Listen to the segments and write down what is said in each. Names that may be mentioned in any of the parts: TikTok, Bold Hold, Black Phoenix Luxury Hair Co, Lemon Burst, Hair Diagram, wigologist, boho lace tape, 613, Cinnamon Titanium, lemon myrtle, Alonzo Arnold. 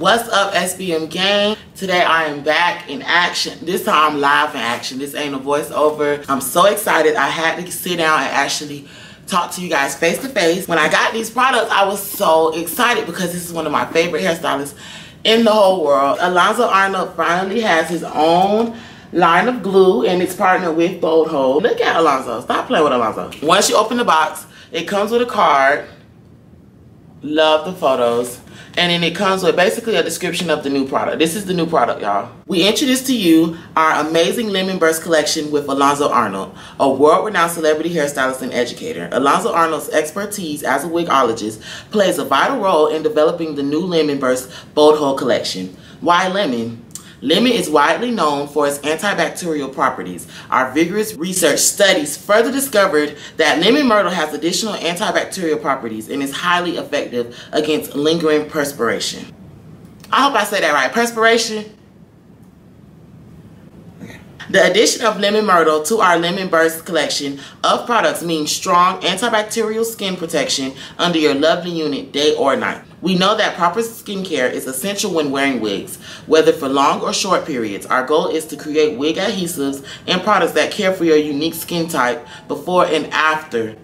What's up, SBM gang? Today I am back in action. This time I'm live in action. This ain't a voiceover. I'm so excited. I had to sit down and actually talk to you guys face to face. When I got these products, I was so excited because this is one of my favorite hairstylists in the whole world. Alonzo Arnold finally has his own line of glue and it's partnered with Bold Hold. Look at Alonzo. Stop playing with Alonzo. Once you open the box, it comes with a card. Love the photos. And then it comes with basically a description of the new product. This is the new product, y'all. We introduced to you our amazing Lemon Burst collection with Alonzo Arnold, a world-renowned celebrity hairstylist and educator. Alonzo Arnold's expertise as a wigologist plays a vital role in developing the new Lemon Burst Bold Hold collection. Why lemon? Lemon is widely known for its antibacterial properties. Our vigorous research studies further discovered that lemon myrtle has additional antibacterial properties and is highly effective against lingering perspiration. I hope I say that right. Perspiration. The addition of lemon myrtle to our Lemon Burst collection of products means strong antibacterial skin protection under your lovely unit day or night. We know that proper skincare is essential when wearing wigs, whether for long or short periods. Our goal is to create wig adhesives and products that care for your unique skin type before and after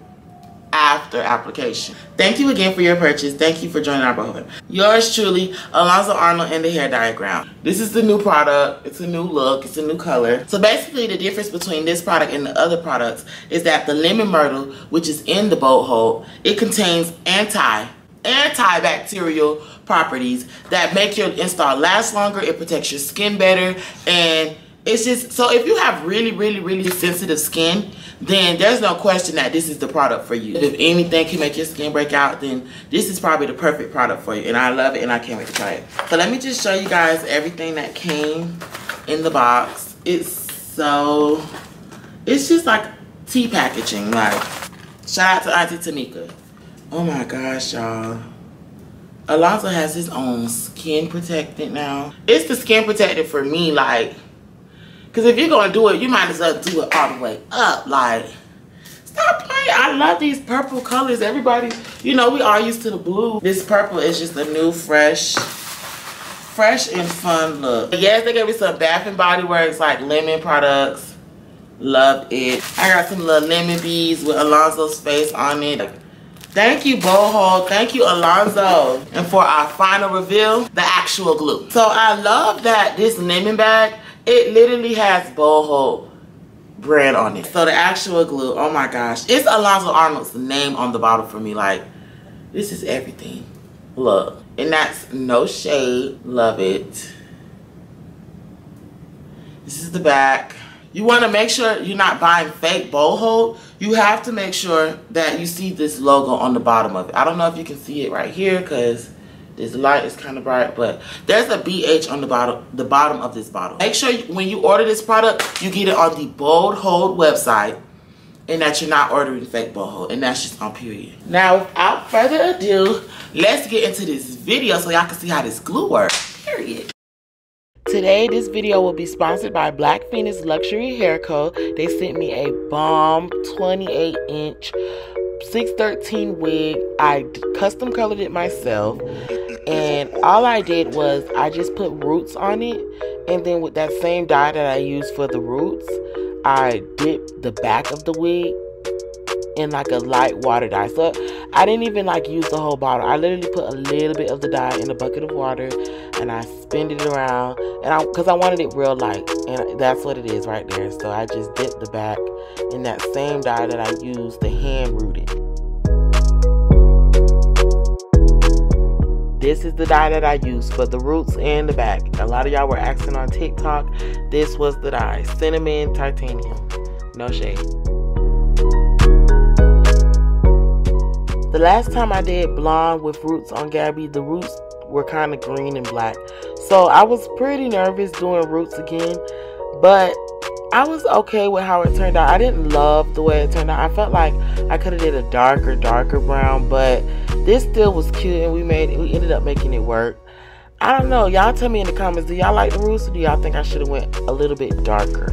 application. Thank you again for your purchase. Thank you for joining our boho. Yours truly, Alonzo Arnold and the Hair Diagram. This is the new product. It's a new look. It's a new color. So basically the difference between this product and the other products is that the lemon myrtle, which is in the Bold Hold, it contains antibacterial properties that make your install last longer. It protects your skin better, and it's just, so if you have really sensitive skin, then there's no question that this is the product for you. If anything can make your skin break out, then this is probably the perfect product for you, and I love it and I can't wait to try it. So let me just show you guys everything that came in the box. It's just like tea packaging. Like, shout out to Auntie Tanika. Oh my gosh, y'all. Alonzo has his own skin protectant now. It's the skin protectant for me, like, because if you're going to do it, you might as well do it all the way up. Like, stop playing. I love these purple colors. Everybody, you know, we all used to the blue. This purple is just a new, fresh and fun look. Yes, they gave me some Bath and Body Works, like, lemon products. Love it. I got some little lemon beads with Alonzo's face on it. Like, thank you, Bold Hold. Thank you, Alonzo. And for our final reveal, the actual glue. So I love that this lemon bag, it literally has Bold Hold brand on it. So the actual glue, oh my gosh. It's Alonzo Arnold's name on the bottle for me. Like, this is everything. Look. And that's no shade. Love it. This is the back. You want to make sure you're not buying fake Bold Hold. You have to make sure that you see this logo on the bottom of it. I don't know if you can see it right here because this light is kind of bright, but there's a BH on the bottom of this bottle. Make sure when you order this product, you get it on the Bold Hold website and that you're not ordering fake Bold Hold, and that's just on period. Now, without further ado, let's get into this video so y'all can see how this glue works, period. Today, this video will be sponsored by Black Phoenix Luxury Hair Co. They sent me a bomb 28-inch 613 wig. I custom colored it myself, and all I did was I just put roots on it, and then with that same dye that I used for the roots, I dipped the back of the wig in like a light water dye. So I didn't even like use the whole bottle. I literally put a little bit of the dye in a bucket of water and I spin it around, and because I wanted it real light, and that's what it is right there. So I just dipped the back in that same dye that I used to hand root it. This is the dye that I used for the roots and the back. A lot of y'all were asking on TikTok. This was the dye, Cinnamon Titanium. No shade. The last time I did blonde with roots on Gabby, the roots were kind of green and black. So I was pretty nervous doing roots again, but I was okay with how it turned out. I didn't love the way it turned out. I felt like I could have did a darker brown, but this still was cute, and we ended up making it work. I don't know. Y'all tell me in the comments, do y'all like the roots, or do y'all think I should have went a little bit darker?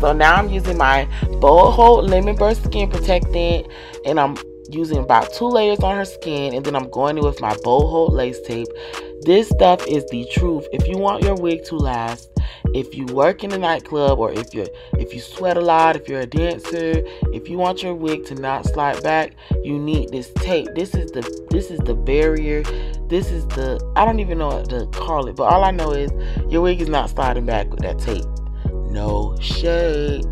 So now I'm using my Bold Hold Lemon Burst Skin Protectant, and I'm using about 2 layers on her skin, and then I'm going in with my boho lace tape. This stuff is the truth. If you want your wig to last, if you work in a nightclub, or if you sweat a lot, if you're a dancer, if you want your wig to not slide back, you need this tape. This is the barrier. This is the, I don't even know what to call it, but all I know is your wig is not sliding back with that tape. No shade.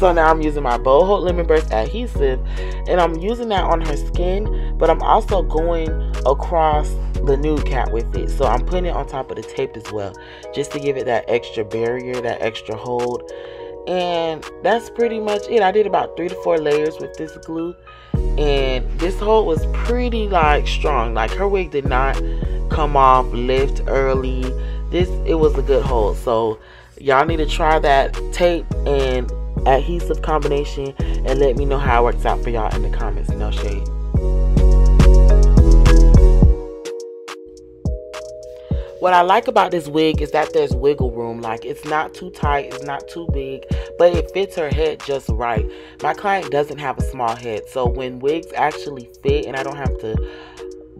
So now I'm using my Bold Hold Lemon Burst adhesive, and I'm using that on her skin, but I'm also going across the nude cap with it. So I'm putting it on top of the tape as well, just to give it that extra barrier, that extra hold. And that's pretty much it. I did about 3 to 4 layers with this glue, and this hold was pretty like strong. Like, her wig did not come off, lift early. It was a good hold. So y'all need to try that tape and adhesive combination and let me know how it works out for y'all in the comments. No shade. What I like about this wig is that there's wiggle room. Like, it's not too tight, it's not too big, but it fits her head just right. My client doesn't have a small head, so when wigs actually fit and I don't have to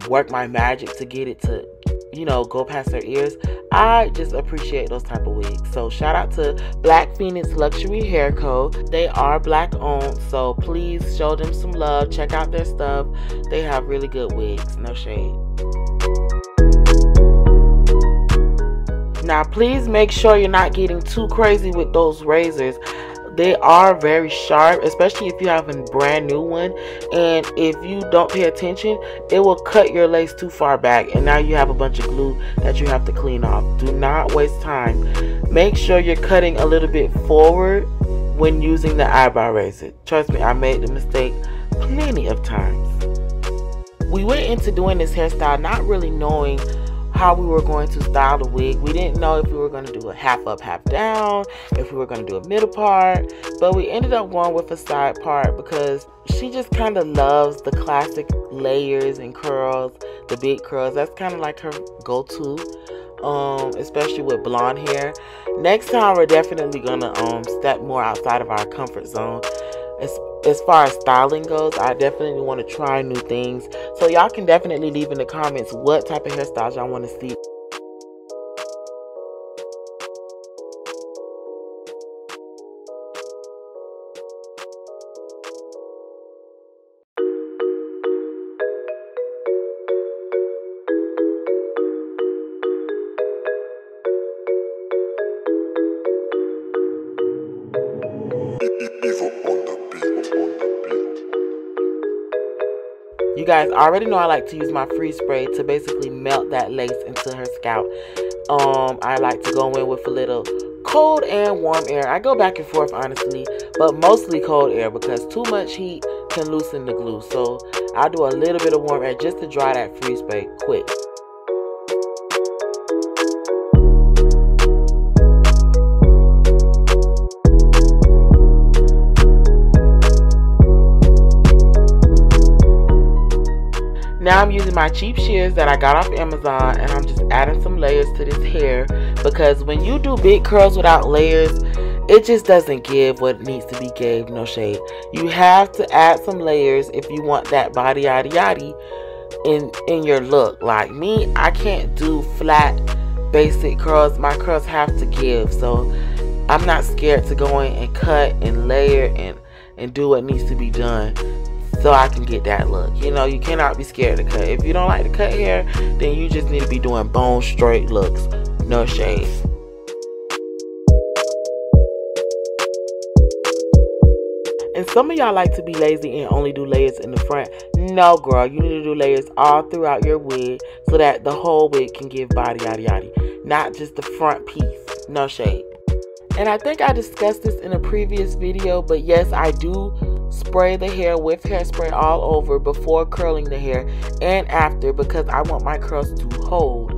work my magic to get it to, you know, go past her ears, I just appreciate those type of wigs. So shout out to Black Phoenix Luxury Hair Co. They are Black owned, so please show them some love. Check out their stuff. They have really good wigs. No shade. Now please make sure you're not getting too crazy with those razors. They are very sharp, especially if you have a brand new one, and if you don't pay attention, it will cut your lace too far back, and now you have a bunch of glue that you have to clean off. Do not waste time. Make sure you're cutting a little bit forward when using the eyebrow razor. Trust me, I made the mistake plenty of times. We went into doing this hairstyle not really knowing how we were going to style the wig. We didn't know if we were going to do a half up, half down, if we were going to do a middle part, but we ended up going with a side part because she just kind of loves the classic layers and curls, the big curls. That's kind of like her go-to, especially with blonde hair. Next time we're definitely gonna step more outside of our comfort zone as far as styling goes. I definitely want to try new things, so y'all can definitely leave in the comments what type of hairstyles y'all want to see. You guys already know I like to use my free spray to basically melt that lace into her scalp. I like to go in with a little cold and warm air. I go back and forth, honestly, but mostly cold air because too much heat can loosen the glue. So I do a little bit of warm air just to dry that free spray quick. Now I'm using my cheap shears that I got off Amazon, and I'm just adding some layers to this hair because when you do big curls without layers, it just doesn't give what needs to be gave. No shade. You have to add some layers if you want that body yaddy yaddy in your look. Like me, I can't do flat basic curls. My curls have to give, so I'm not scared to go in and cut and layer and do what needs to be done, so I can get that look. You know, you cannot be scared to cut. If you don't like to cut hair, then you just need to be doing bone straight looks. No shade. And some of y'all like to be lazy and only do layers in the front. No, girl, you need to do layers all throughout your wig so that the whole wig can give body yaddy yaddy, not just the front piece. No shade. And I think I discussed this in a previous video, but yes, I do spray the hair with hairspray all over before curling the hair and after, because I want my curls to hold.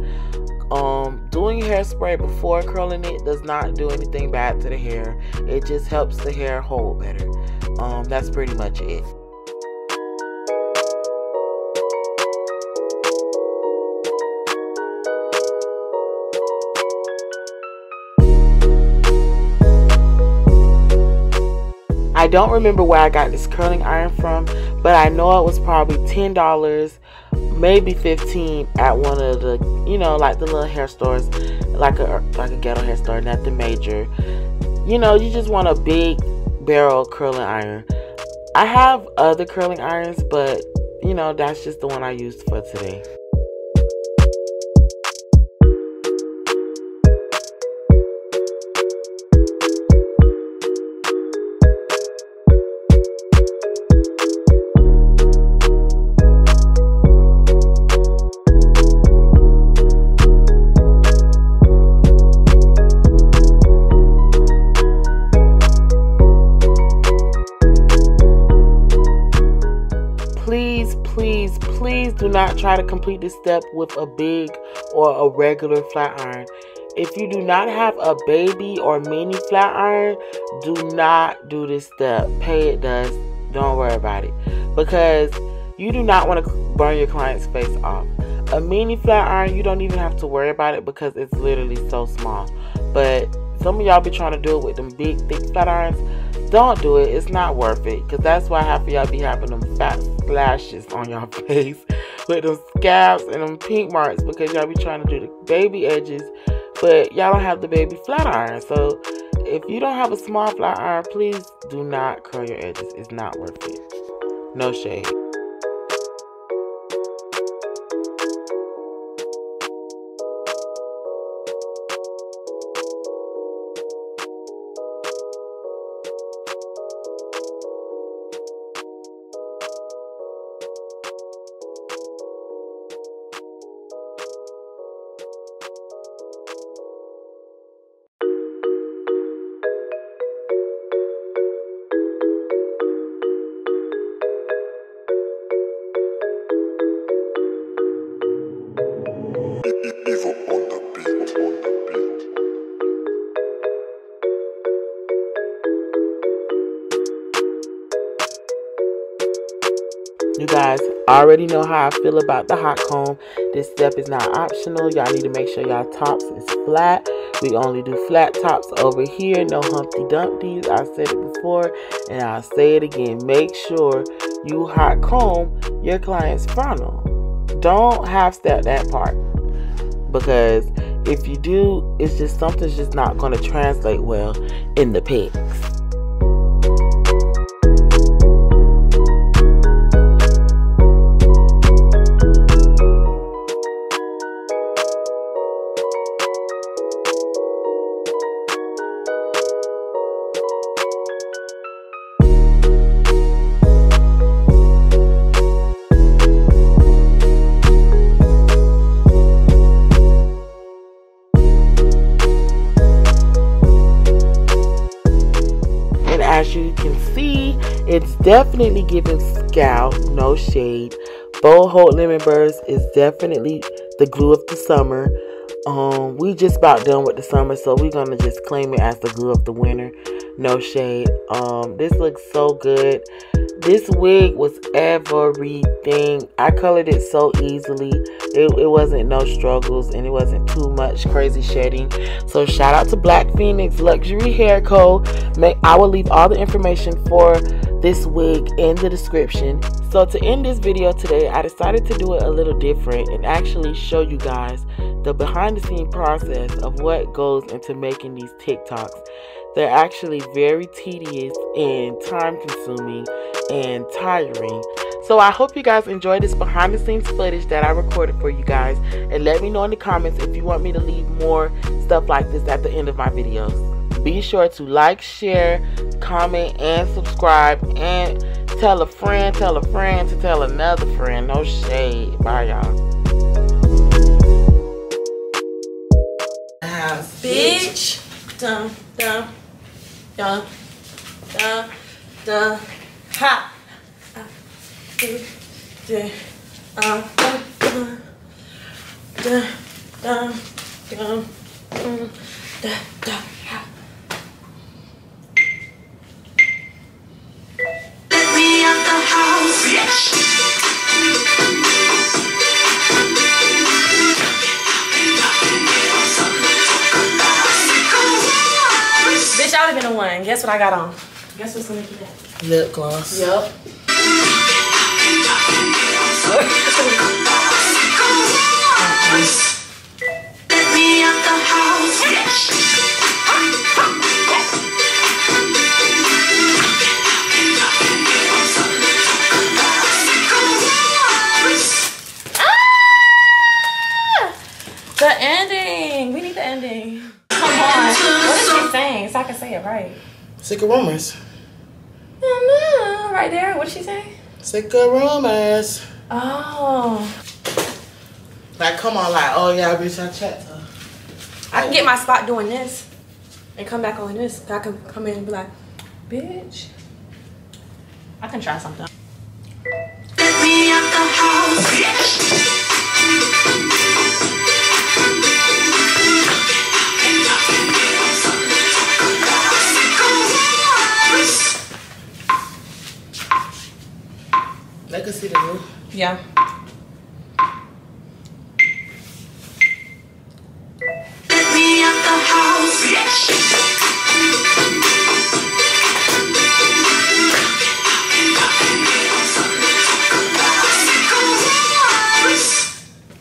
Doing hairspray before curling it does not do anything bad to the hair. It just helps the hair hold better. That's pretty much it. I don't remember where I got this curling iron from, but I know it was probably $10, maybe $15 at one of the, you know, like the little hair stores, like a ghetto hair store, nothing major. You know, you just want a big barrel curling iron. I have other curling irons, but you know, that's just the one I used for today. Please do not try to complete this step with a big or a regular flat iron. If you do not have a baby or mini flat iron, do not do this step. Pay it does. Don't worry about it, because you do not want to burn your client's face off. A mini flat iron, you don't even have to worry about it because it's literally so small. But some of y'all be trying to do it with them big, thick flat irons. Don't do it. It's not worth it, because that's why half of y'all be having them fat lashes on y'all face with them scabs and them pink marks, because y'all be trying to do the baby edges, but y'all don't have the baby flat iron. So if you don't have a small flat iron, please do not curl your edges. It's not worth it. No shade. You guys already know how I feel about the hot comb. This step is not optional. Y'all need to make sure y'all tops is flat. We only do flat tops over here. No Humpty Dumpties. I said it before and I'll say it again. Make sure you hot comb your client's frontal. Don't half step that part, because if you do, it's just something's just not going to translate well in the pics. As you can see, it's definitely giving scalp, no shade. Bold Hold Lemon Burst is definitely the glue of the summer. We just about done with the summer, so we're gonna just claim it as the glue of the winter, no shade. This looks so good. This wig was everything. I colored it so easily. It wasn't no struggles, and it wasn't too much crazy shedding. So shout out to Black Phoenix Luxury Hair Co. I will leave all the information for this wig in the description. So to end this video today, I decided to do it a little different and actually show you guys the behind the scene process of what goes into making these TikToks. They're actually very tedious and time consuming and tiring. So I hope you guys enjoyed this behind the scenes footage that I recorded for you guys, and let me know in the comments if you want me to leave more stuff like this at the end of my videos. Be sure to like, share, comment, and subscribe, and tell a friend to tell another friend. No shade. Bye y'all. Bitch. Dun, dun, dun, dun, dun, ha. Bitch, I would have been the one. Guess what I got on? Guess what's gonna do that? Lip gloss. Yup. The ending! We need the ending. Come on. What is she saying? So I can say it right. Sick of rumors. I know. Right there. What'd she say? Sick of rumors. Oh. Like, come on. Like, oh, yeah, bitch, I checked her. I can get my spot doing this and come back on this. I can come in and be like, bitch, I can try something. Get me out the house. They could see the roof. Yeah.